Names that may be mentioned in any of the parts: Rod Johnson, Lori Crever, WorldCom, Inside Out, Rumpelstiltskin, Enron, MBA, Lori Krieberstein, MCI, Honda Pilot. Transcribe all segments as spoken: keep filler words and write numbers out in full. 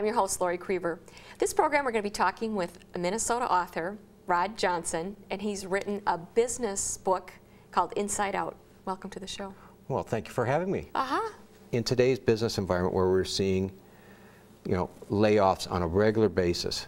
I'm your host, Lori Crever. This program, we're going to be talking with a Minnesota author, Rod Johnson, and he's written a business book called Inside Out. Welcome to the show. Well, thank you for having me. Uh-huh. In today's business environment where we're seeing, you know, layoffs on a regular basis,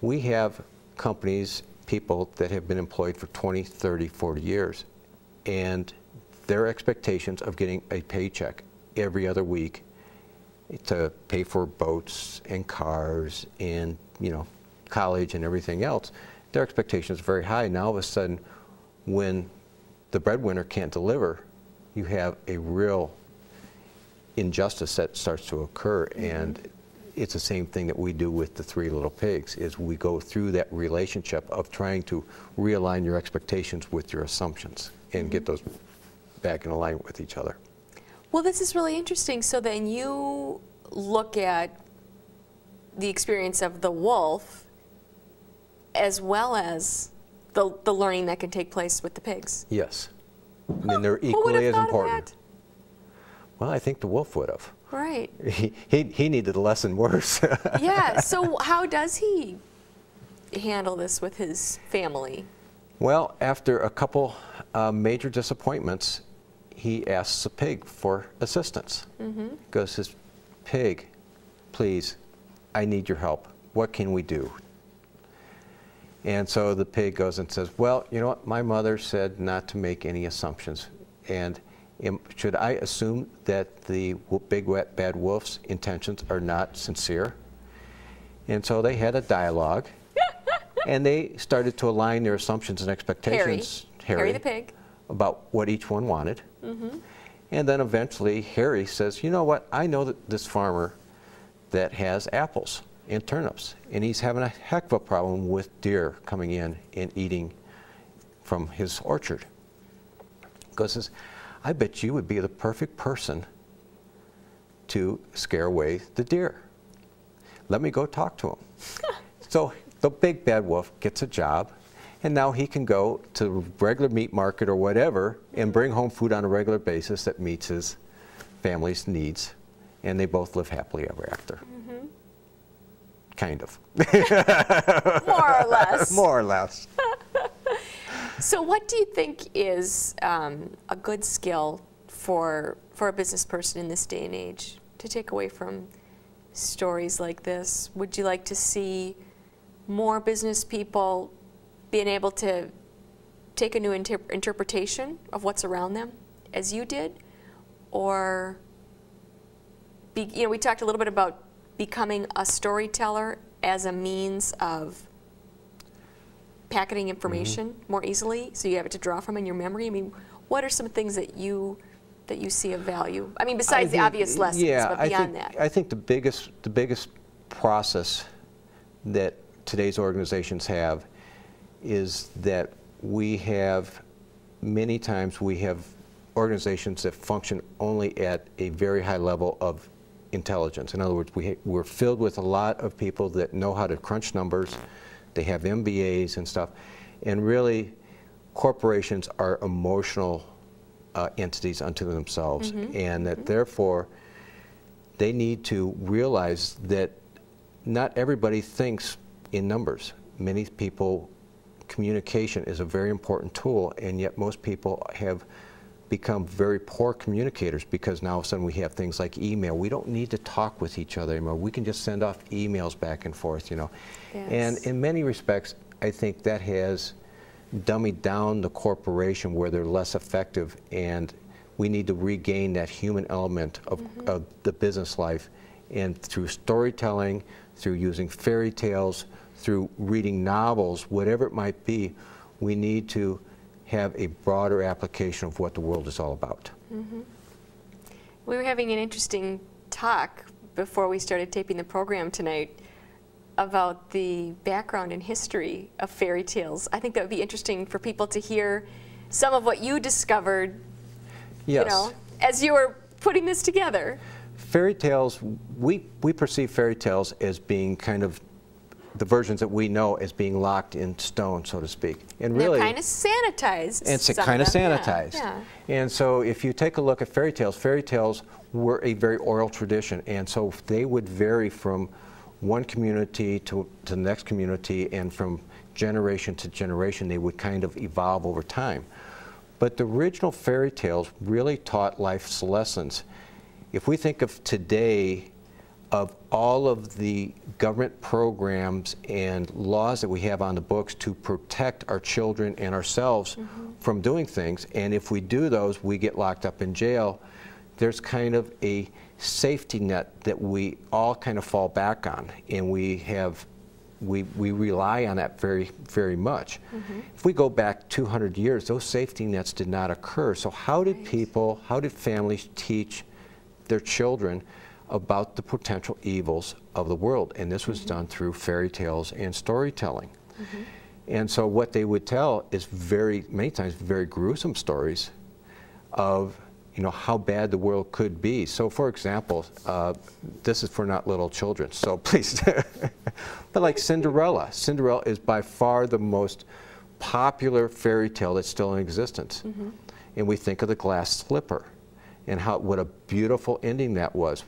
we have companies, people that have been employed for twenty, thirty, forty years, and their expectations of getting a paycheck every other week to pay for boats and cars and, you know, college and everything else, their expectations are very high. Now all of a sudden, when the breadwinner can't deliver, you have a real injustice that starts to occur. Mm-hmm. And it's the same thing that we do with the three little pigs, is we go through that relationship of trying to realign your expectations with your assumptions and mm-hmm. get those back in alignment with each other. Well, this is really interesting. So then you look at the experience of the wolf as well as the, the learning that can take place with the pigs. Yes. I mean, they're equally as important. Well, I think the wolf would have. Right. He, he, he needed a lesson worse. Yeah. So how does he handle this with his family? Well, after a couple uh, major disappointments, he asks the pig for assistance. Mm-hmm. He goes, says, "Pig, please, I need your help. What can we do?" And so the pig goes and says, "Well, you know what? My mother said not to make any assumptions. And Am, should I assume that the big, wet, bad wolf's intentions are not sincere?" And so they had a dialogue, and they started to align their assumptions and expectations. Harry, Harry, Harry the pig, about what each one wanted. Mm-hmm. And then eventually Harry says, "You know what? I know that this farmer that has apples and turnips, and he's having a heck of a problem with deer coming in and eating from his orchard." Goes says, "I bet you would be the perfect person to scare away the deer. Let me go talk to him." So the big bad wolf gets a job, and now he can go to the regular meat market or whatever and bring home food on a regular basis that meets his family's needs, and they both live happily ever after. Mm-hmm. Kind of. More or less. More or less. So what do you think is um, a good skill for, for a business person in this day and age to take away from stories like this? Would you like to see more business people being able to take a new inter interpretation of what's around them, as you did? Or, be, you know, we talked a little bit about becoming a storyteller as a means of packeting information mm-hmm. more easily, so you have it to draw from in your memory. I mean, what are some things that you that you see of value? I mean, besides I think, the obvious lessons, yeah, but beyond I think, that. I think the biggest the biggest process that today's organizations have is that we have many times we have organizations that function only at a very high level of intelligence. In other words, we we're filled with a lot of people that know how to crunch numbers. They have M B As and stuff, and really corporations are emotional uh, entities unto themselves, mm-hmm. and that mm-hmm. therefore they need to realize that not everybody thinks in numbers. Many people, communication is a very important tool, and yet most people have become very poor communicators because now all of a sudden we have things like email. We don't need to talk with each other anymore. We can just send off emails back and forth, you know. Yes. And in many respects, I think that has dummied down the corporation where they're less effective, and we need to regain that human element of, mm-hmm. of the business life. And through storytelling, through using fairy tales, through reading novels, whatever it might be, we need to have a broader application of what the world is all about. Mm-hmm. We were having an interesting talk before we started taping the program tonight about the background and history of fairy tales. I think that would be interesting for people to hear some of what you discovered, yes. you know, as you were putting this together. Fairy tales, we, we perceive fairy tales as being kind of the versions that we know as being locked in stone, so to speak. And really, they're kind of sanitized. It's kind of sanitized. Yeah, yeah. And so if you take a look at fairy tales, fairy tales were a very oral tradition, and so they would vary from one community to, to the next community, and from generation to generation they would kind of evolve over time. But the original fairy tales really taught life's lessons. If we think of today, of all of the government programs and laws that we have on the books to protect our children and ourselves mm-hmm. from doing things, and if we do those, we get locked up in jail, there's kind of a safety net that we all kind of fall back on, and we have, we, we rely on that very, very much. Mm-hmm. If we go back two hundred years, those safety nets did not occur. So how did people, how did families teach their children about the potential evils of the world? And this was mm-hmm. done through fairy tales and storytelling. Mm-hmm. And so what they would tell is very, many times, very gruesome stories of, you know, how bad the world could be. So for example, uh, this is for not little children, so please. But like Cinderella. Cinderella is by far the most popular fairy tale that's still in existence. Mm-hmm. And we think of the glass slipper and how, what a beautiful ending that was.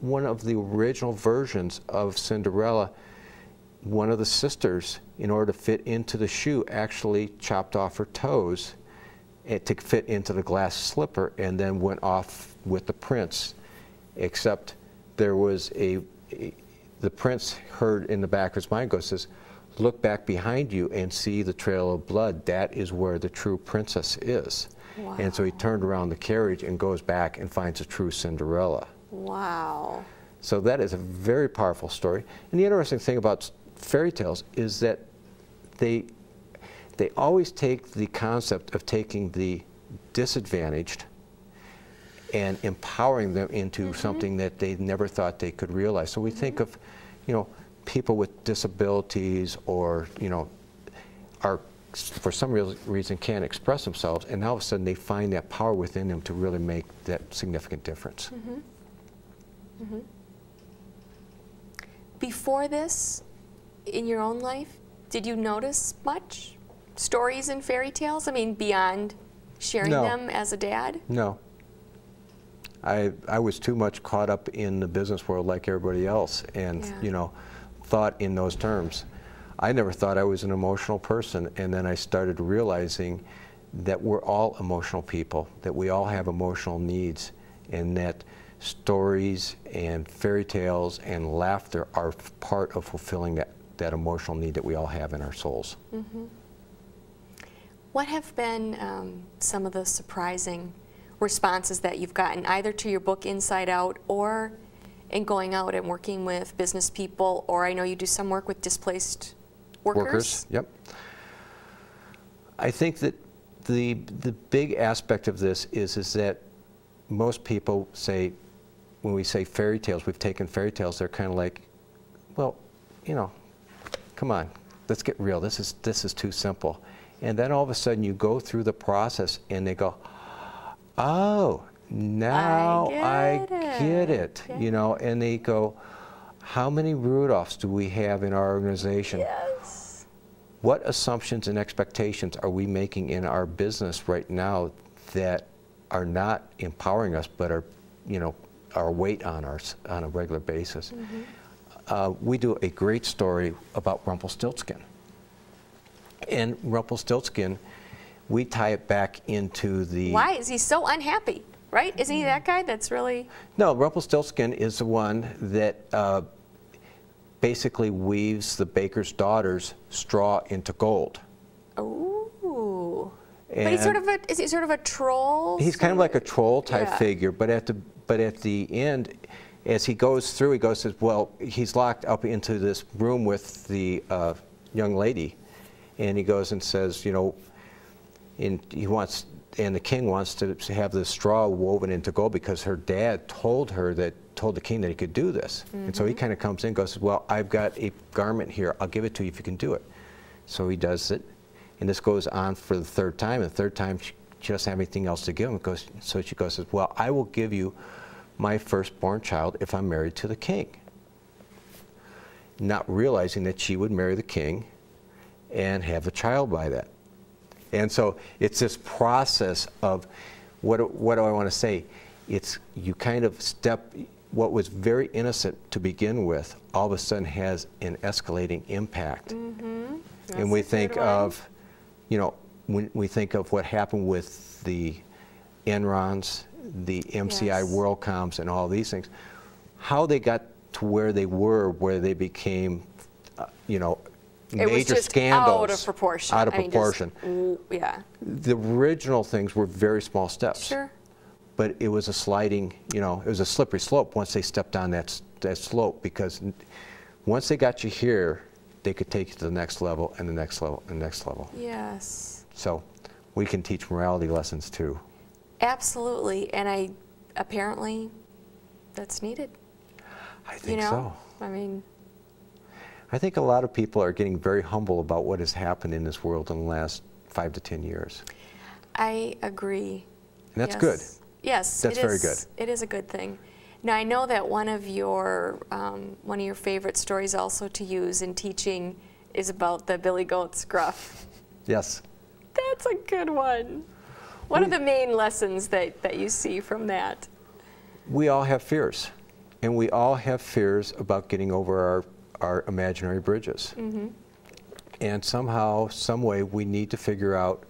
One of the original versions of Cinderella, one of the sisters, in order to fit into the shoe, actually chopped off her toes to fit into the glass slipper, and then went off with the prince. Except there was a, a the prince heard in the back of his mind, goes, says, "Look back behind you and see the trail of blood. That is where the true princess is." Wow. And so he turned around the carriage and goes back and finds a true Cinderella. Wow. So that is a very powerful story. And the interesting thing about fairy tales is that they, they always take the concept of taking the disadvantaged and empowering them into mm-hmm. something that they never thought they could realize. So we mm-hmm. think of, you know, people with disabilities, or, you know, are for some real reason can't express themselves, and all of a sudden they find that power within them to really make that significant difference. Mm-hmm. Mm-hmm. Before this, in your own life, did you notice much stories in fairy tales? I mean, beyond sharing no. them as a dad? No. I, I was too much caught up in the business world like everybody else, and yeah. you know, thought in those terms. I never thought I was an emotional person, and then I started realizing that we're all emotional people, that we all have emotional needs, and that stories and fairy tales and laughter are part of fulfilling that, that emotional need that we all have in our souls. Mm-hmm. What have been um, some of the surprising responses that you've gotten, either to your book Inside Out, or in going out and working with business people, or I know you do some work with displaced workers? Workers, yep. I think that the, the big aspect of this is, is that most people say, when we say fairy tales, we've taken fairy tales, they're kind of like, well, you know, come on, let's get real. This is, this is too simple. And then all of a sudden you go through the process and they go, oh, now I get I it. Get it. Yeah. You know, and they go, how many Rudolphs do we have in our organization? Yes. What assumptions and expectations are we making in our business right now that are not empowering us, but are, you know, are weight on us on a regular basis? Mm-hmm. Uh, we do a great story about Rumpelstiltskin. And Rumpelstiltskin, we tie it back into the... Why is he so unhappy, right? Isn't he that guy that's really... No, Rumpelstiltskin is the one that uh, basically weaves the baker's daughter's straw into gold. Oh. And but he's sort of a, is he sort of a troll? He's kind of like a troll type yeah. figure, but at the, but at the end, as he goes through, he goes, says, well, he's locked up into this room with the uh, young lady, and he goes and says, you know, and he wants, and the king wants to have this straw woven into gold because her dad told her that, told the king that he could do this. Mm-hmm. And so he kind of comes in and goes, well, I've got a garment here, I'll give it to you if you can do it. So he does it. And this goes on for the third time, and the third time she doesn't have anything else to give him. Goes, so she goes, well, I will give you my firstborn child if I'm married to the king. not realizing that she would marry the king and have a child by that. And so it's this process of, what, what do I want to say? It's, you kind of step, what was very innocent to begin with, all of a sudden has an escalating impact. Mm-hmm. And we think of, you know, when we think of what happened with the Enrons, the M C I, yes. WorldComs, and all these things, how they got to where they were, where they became, uh, you know, it major was just scandals out of proportion. Out of I proportion. Mean, just, yeah. The original things were very small steps. Sure. But it was a sliding, you know, it was a slippery slope once they stepped on that that slope, because once they got you here, they could take you to the next level and the next level and the next level. Yes. So we can teach morality lessons too. Absolutely, and I apparently that's needed. I think you know? so. I mean, I think a lot of people are getting very humble about what has happened in this world in the last five to ten years. I agree. And that's yes. good. Yes, that's it very is, good. It is a good thing. Now I know that one of your um, one of your favorite stories also to use in teaching is about the Billy Goat Scruff. Yes. That's a good one. What we, are the main lessons that, that you see from that? We all have fears, and we all have fears about getting over our our imaginary bridges. Mm-hmm. And somehow, some way, we need to figure out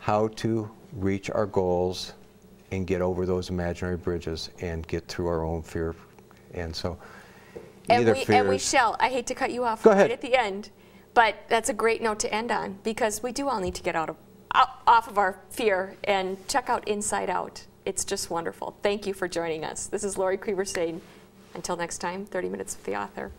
how to reach our goals and get over those imaginary bridges and get through our own fear. And so, and either we, fears, and we shall. I hate to cut you off go right ahead. at the end, but that's a great note to end on, because we do all need to get out of out, off of our fear and check out Inside Out. It's just wonderful. Thank you for joining us. This is Lori Krieberstein. Until next time, thirty minutes with the Author.